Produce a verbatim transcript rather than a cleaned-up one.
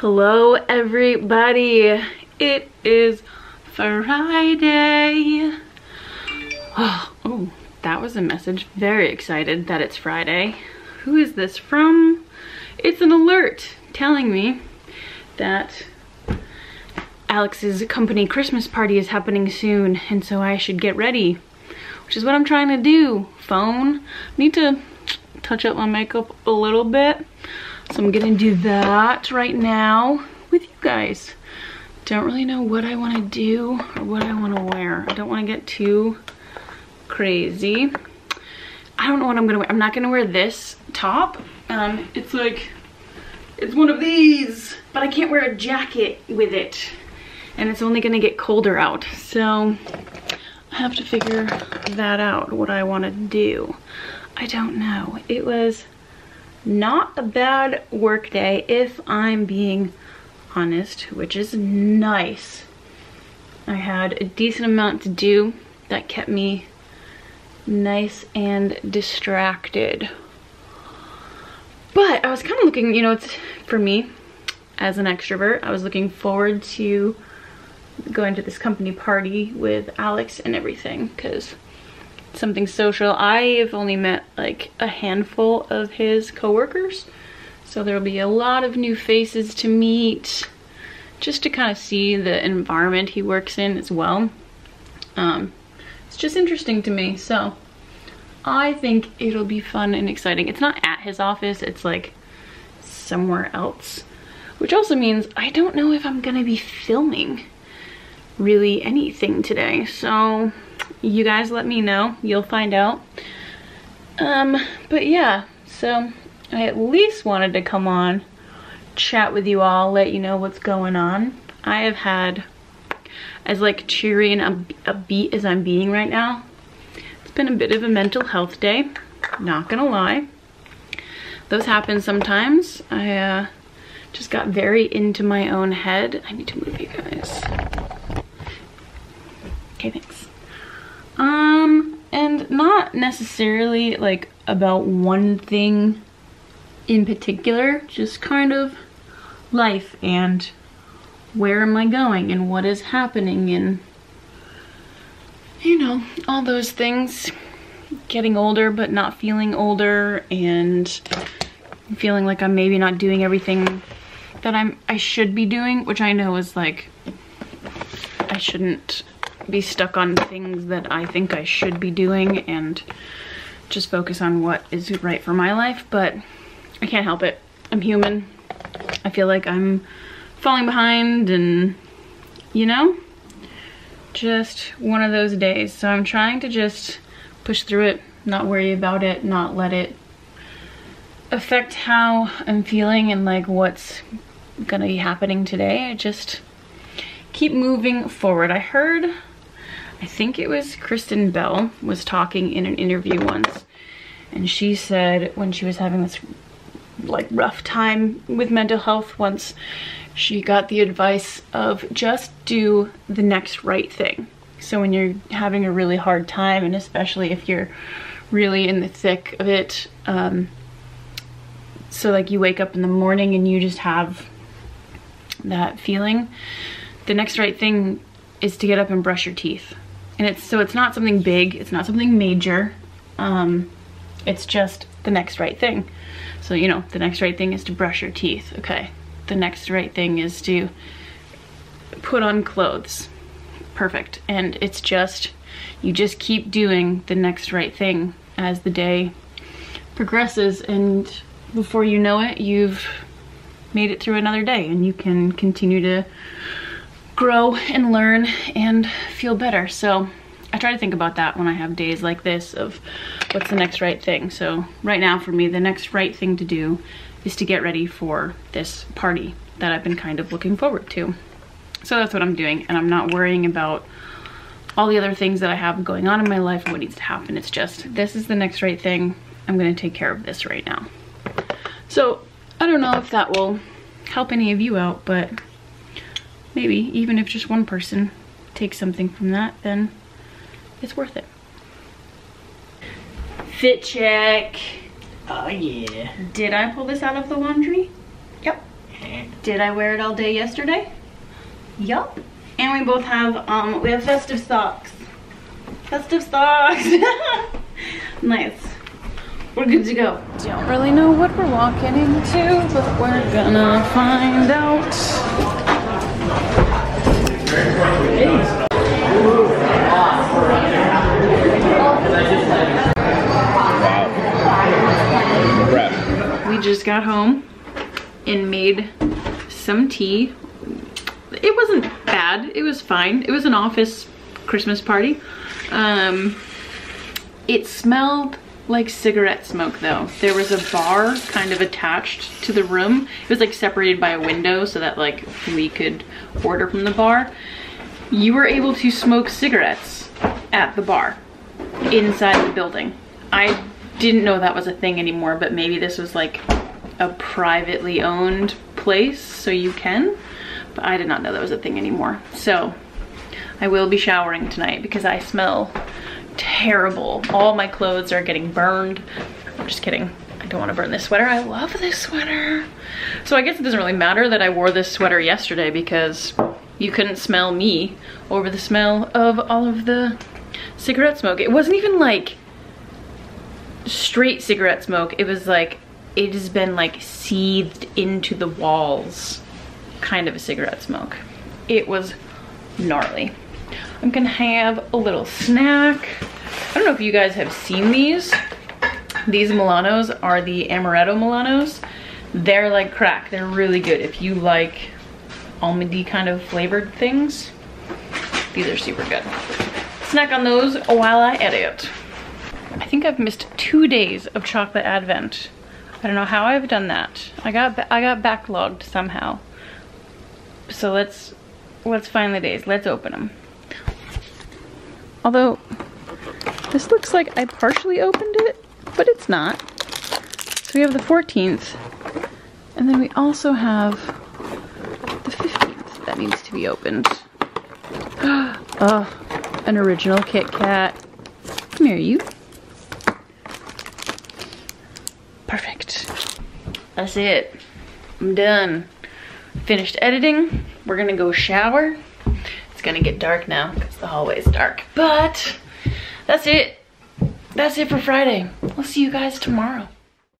Hello everybody, it is Friday. Oh, oh, that was a message. Very excited that it's Friday. Who is this from? It's an alert telling me that Alex's company Christmas party is happening soon, and so I should get ready, which is what I'm trying to do. Phone, need to touch up my makeup a little bit. So I'm gonna do that right now with you guys. Don't really know what I wanna do or what I wanna wear. I don't wanna get too crazy. I don't know what I'm gonna wear. I'm not gonna wear this top. Um, it's like, it's one of these, but I can't wear a jacket with it. And it's only gonna get colder out. So I have to figure that out, what I wanna do. I don't know, it was not a bad work day, if I'm being honest, which is nice. I had a decent amount to do that kept me nice and distracted. But I was kind of looking, you know, it's for me as an extrovert, I was looking forward to going to this company party with Alex and everything, because something social. I've only met like a handful of his coworkers, so there'll be a lot of new faces to meet, just to kind of see the environment he works in as well. Um, it's just interesting to me, so I think it'll be fun and exciting. It's not at his office, it's like somewhere else, which also means I don't know if I'm gonna be filming really anything today, so you guys let me know, you'll find out. Um, but yeah, so I at least wanted to come on, chat with you all, let you know what's going on. I have had, as like cheery and upbeat as I'm being right now, it's been a bit of a mental health day, not gonna lie. Those happen sometimes. I uh, just got very into my own head. I need to move you guys. Okay, thanks. Um, and not necessarily like about one thing in particular, just kind of life and where am I going and what is happening and, you know, all those things. Getting older but not feeling older and feeling like I'm maybe not doing everything that I'm, I should be doing, which I know is like, I shouldn't be stuck on things that I think I should be doing and just focus on what is right for my life, but I can't help it. I'm human. I feel like I'm falling behind and, you know, just one of those days. So I'm trying to just push through it, not worry about it, not let it affect how I'm feeling and like what's gonna be happening today. I just keep moving forward. I heard, I think it was Kristen Bell was talking in an interview once, and she said when she was having this like rough time with mental health once, she got the advice of just do the next right thing. So when you're having a really hard time, and especially if you're really in the thick of it, um, so like you wake up in the morning and you just have that feeling, the next right thing is to get up and brush your teeth. And it's so it's not something big, it's not something major, um, it's just the next right thing. So, you know, the next right thing is to brush your teeth. Okay, the next right thing is to put on clothes. Perfect. And it's just, you just keep doing the next right thing as the day progresses, and before you know it, you've made it through another day, and you can continue to grow and learn and feel better. So I try to think about that when I have days like this of what's the next right thing. So right now for me, the next right thing to do is to get ready for this party that I've been kind of looking forward to. So that's what I'm doing, and I'm not worrying about all the other things that I have going on in my life and what needs to happen. It's just, this is the next right thing. I'm gonna take care of this right now. So I don't know if that will help any of you out, but maybe even if just one person takes something from that, then it's worth it. Fit check. Oh yeah. Did I pull this out of the laundry? Yep. Did I wear it all day yesterday? Yup. And we both have, um, we have festive socks. Festive socks. Nice. We're good to go. Don't really know what we're walking into, but we're gonna find out. Hey. We just got home and made some tea. It wasn't bad, it was fine. It was an office Christmas party. Um, it smelled like cigarette smoke though. There was a bar kind of attached to the room. It was like separated by a window so that like we could order from the bar. You were able to smoke cigarettes at the bar inside the building. I didn't know that was a thing anymore, but maybe this was like a privately owned place, so you can, but I did not know that was a thing anymore. So I will be showering tonight because I smell terrible. All my clothes are getting burned. I'm just kidding. I don't want to burn this sweater. I love this sweater. So I guess it doesn't really matter that I wore this sweater yesterday because you couldn't smell me over the smell of all of the cigarette smoke. It wasn't even like straight cigarette smoke. It was like, it has been like seethed into the walls kind of a cigarette smoke. It was gnarly. I'm gonna have a little snack. I don't know if you guys have seen these. These Milanos are the Amaretto Milanos. They're like crack. They're really good if you like almondy kind of flavored things. These are super good. Snack on those while I edit. I think I've missed two days of chocolate advent. I don't know how I've done that. I got I got backlogged somehow. So let's let's find the days. Let's open them. Although this looks like I partially opened it, but it's not. So we have the fourteenth, and then we also have the fifteenth. That needs to be opened. Oh, an original Kit Kat. Come here, you. Perfect. That's it. I'm done. Finished editing. We're gonna go shower. It's gonna get dark now because the hallway is dark. But that's it. That's it for Friday. We'll see you guys tomorrow.